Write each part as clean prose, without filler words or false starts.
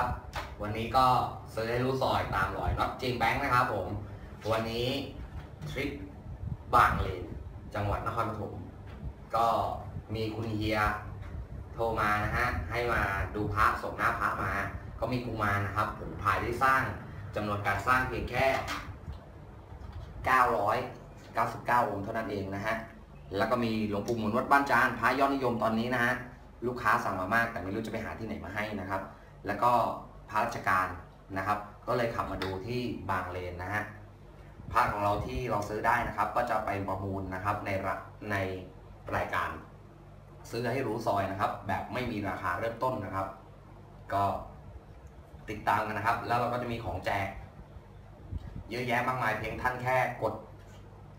นะครับวันนี้ก็เซอร์ไพรส์รู้ซอยตามรอยน็อตจีนแบงค์นะครับผมวันนี้ทริปบางเลนจังหวัดนครปฐมก็มีคุณเฮียโทรมานะฮะให้มาดูพระส่งหน้าพระมาก็มีกุมารนะครับผมพายได้สร้างจำนวนการสร้างเพียงแค่999 องค์เท่านั้นเองนะฮะแล้วก็มีหลวงปู่หมุนวัดบ้านจานพระยอดนิยมตอนนี้นะฮะลูกค้าสั่งมามากแต่ไม่รู้จะไปหาที่ไหนมาให้นะครับแล้วก็พระราชการนะครับก็เลยขับมาดูที่บางเลนนะฮะพระของเราที่เราซื้อได้นะครับก็จะไปประมูลนะครับในรายการซื้อให้รู้ซอยนะครับแบบไม่มีราคาเริ่มต้นนะครับก็ติดตามกันนะครับแล้วเราก็จะมีของแจกเยอะแยะมากมายเพียงท่านแค่กด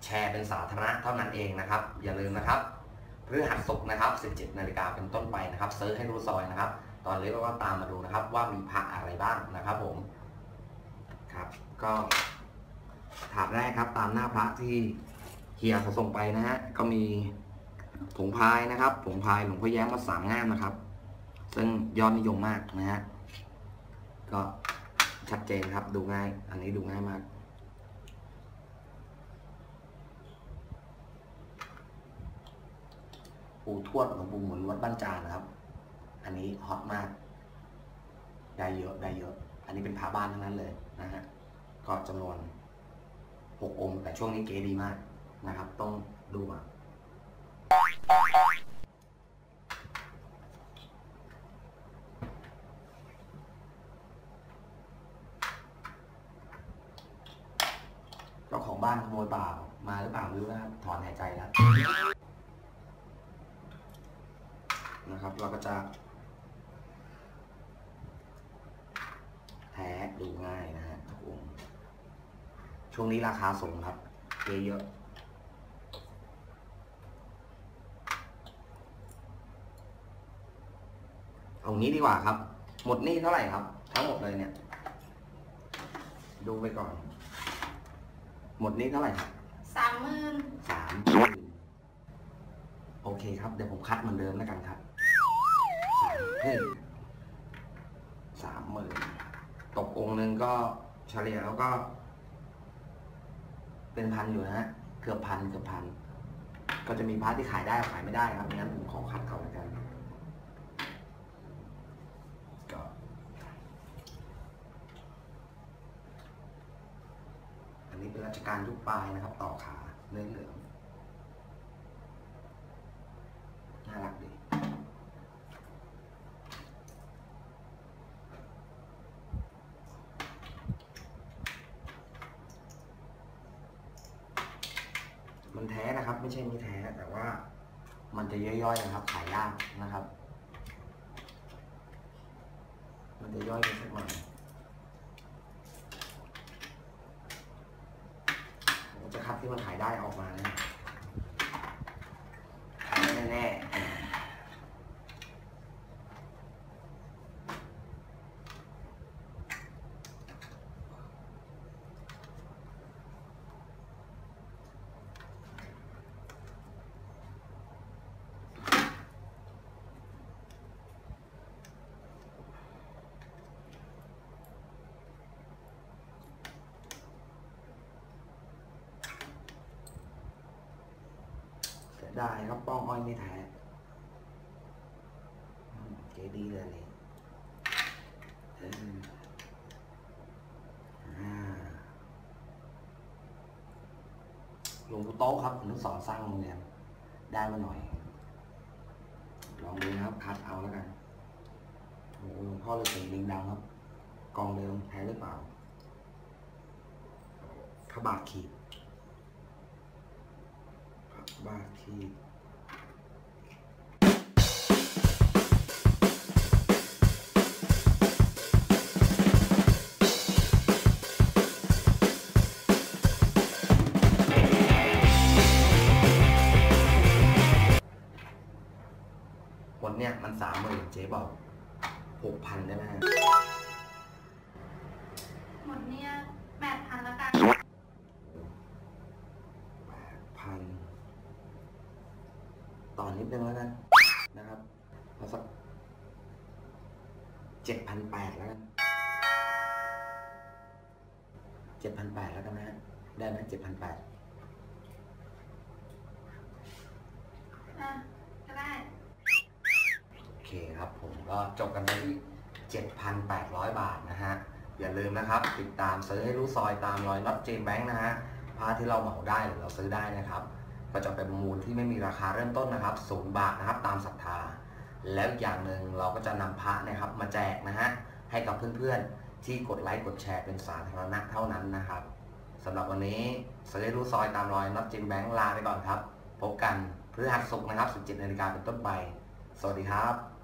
แชร์เป็นสาธารณะเท่านั้นเองนะครับอย่าลืมนะครับพฤหัสศุกร์นะครับ17 นาฬิกาเป็นต้นไปนะครับซื้อให้รู้ซอยนะครับตอนนี้เราก็ตามมาดูนะครับว่ามีพระอะไรบ้างนะครับผมครับก็ถามได้ครับตามหน้าพระที่เฮียเขาส่งไปนะฮะก็มีผงพายนะครับผงพายหลวงพ่อแย้มวัดสามงามนะครับซึ่งยอดนิยมมากนะฮะก็ชัดเจนครับดูง่ายอันนี้ดูง่ายมากปู่ทวดหลวงปู่หมุนวัดบ้านจานนะครับอันนี้ฮอตมากได้เยอะได้เยอะอันนี้เป็นผาบ้านทั้งนั้นเลยนะฮะก็จำนวน6 องค์แต่ช่วงนี้เก๋ดีมากนะครับต้องดูมาเจ้าของบ้านขโมยเปล่ามาหรือเปล่ารู้นะครับถอนหายใจแล้วนะครับเราก็จะแท้ดูง่ายนะฮะทุกองค์ช่วงนี้ราคาสูงครับเยอะๆเอานี้ดีกว่าครับหมดนี่เท่าไหร่ครับทั้งหมดเลยเนี่ยดูไปก่อนหมดนี่เท่าไหร่ครับ30,000โอเคครับเดี๋ยวผมคัดเหมือนเดิมแล้วกันครับ30,000ตกองค์นึงก็เฉลี่ยแล้วก็เป็นพันอยู่นะฮะเกือบพันก็จะมีพาร์ทที่ขายได้ขายไม่ได้ครับงั้นผมขอคัดเขาแล้วกันก็อันนี้เป็นราชการยุคปลายนะครับต่อขาเนื้อเหลืองน่ารักดีมันแท้นะครับไม่ใช่ไม่แท้แต่ว่ามันจะย่อยๆนะครับขายยากนะครับมันจะย่อยไปสักหน่อยผมจะคัดที่มันขายได้ออกมานะแน่ได้ครับป้องอ้อยไม่แท้เก๋ดีเลยนี่หลวงปู่โต๊ะครับผมสอนสร้างโรงเรียนได้มาหน่อยลองดูนะครับคัดเอาแล้วกันโอ้หลวงพ่อเลยเป็นลิงดำครับกองเดิมแท้หรือเปล่าพระบาทขีดบาทีคนเนี่ยมัน30,000เจ๊บอก6,000ได้ไหมหมดเนี่ย8,000แล้วกันนิดนึงแล้วกันนะครับเอาสัก 7,800แล้วกัน7,800แล้วกันนะได้ไหม7,800ได้โอเคครับผมก็จบกันไปที่7,800 บาทนะฮะอย่าลืมนะครับติดตามซื้อให้รู้ซอยตามรอยน็อตเจมส์แบงค์นะฮะผ้าที่เราเหมาได้หรือเราซื้อได้นะครับก็จะเป็นมูลที่ไม่มีราคาเริ่มต้นนะครับ0 บาทนะครับตามศรัทธาแล้วอย่างหนึ่งเราก็จะนำพระนะครับมาแจกนะฮะให้กับเพื่อนๆที่กดไลค์กดแชร์เป็นสาธารณะเท่านั้นนะครับสำหรับวันนี้ซื้อให้รู้ซอยตามรอยน็อตเจมส์แบงค์ลาไปก่อนครับพบกันพฤหัสศุกร์นะครับ 17 นาฬิกาเป็นต้นไปสวัสดีครับ